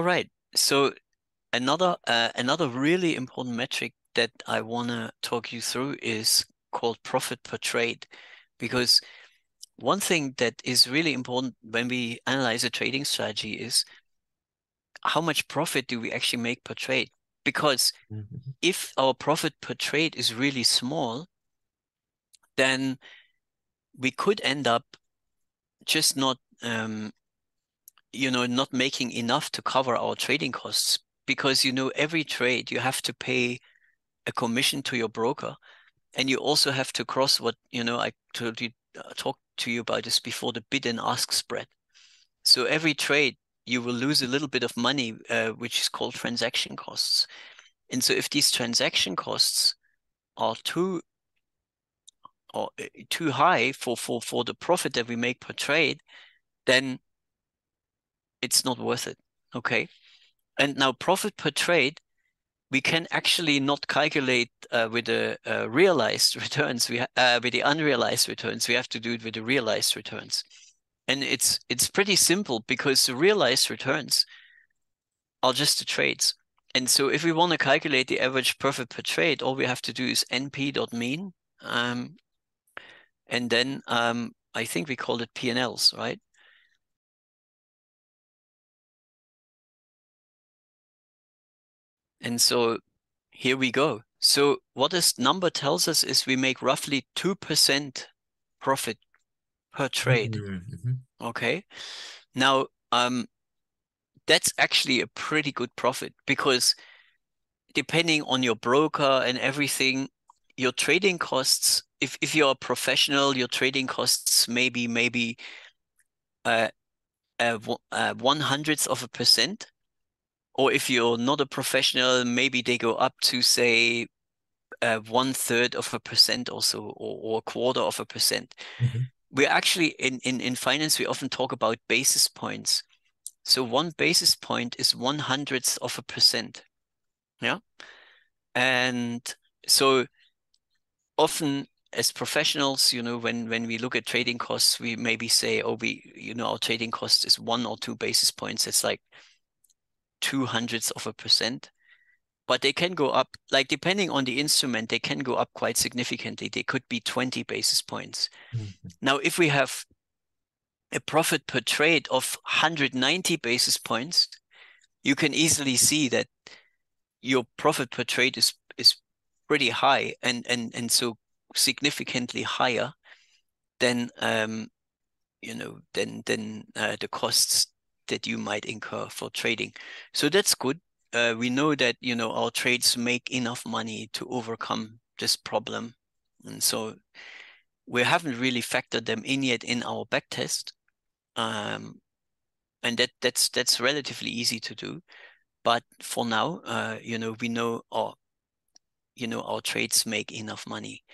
All right. So another really important metric that I want to talk you through is called profit per trade, because one thing that is really important when we analyze a trading strategy is how much profit do we actually make per trade? Because if our profit per trade is really small, then we could end up just not, not making enough to cover our trading costs, because, every trade you have to pay a commission to your broker, and you also have to cross what, I talked to you about this before, the bid and ask spread. So every trade, you will lose a little bit of money, which is called transaction costs. And so if these transaction costs are too high for the profit that we make per trade, then it's not worth it. Okay. And now profit per trade, we can actually not calculate with the realized returns. With the unrealized returns, we have to do it with the realized returns. And it's pretty simple, because the realized returns are just the trades. And so if we want to calculate the average profit per trade, all we have to do is np.mean. And then I think we called it P&Ls, right? And so here we go. So what this number tells us is we make roughly 2% profit per trade. Mm-hmm. Okay. Now, that's actually a pretty good profit, because depending on your broker and everything, your trading costs, if you're a professional, your trading costs maybe 0.01%. Or if you're not a professional, maybe they go up to, say, 0.33% or so, or a 0.25%. Mm-hmm. We're actually in finance, we often talk about basis points. So 1 basis point is 0.01%. Yeah. And so often as professionals, when we look at trading costs, we maybe say, our trading cost is 1 or 2 basis points. It's like 0.02%. But they can go up, like, depending on the instrument, they can go up quite significantly. They could be 20 basis points. Mm-hmm. Now, if we have a profit per trade of 190 basis points, you can easily see that your profit per trade is pretty high, and so significantly higher than the costs that you might incur for trading. So that's good. We know that, our trades make enough money to overcome this problem. And so we haven't really factored them in yet in our backtest. And that's relatively easy to do. But for now, we know our trades make enough money.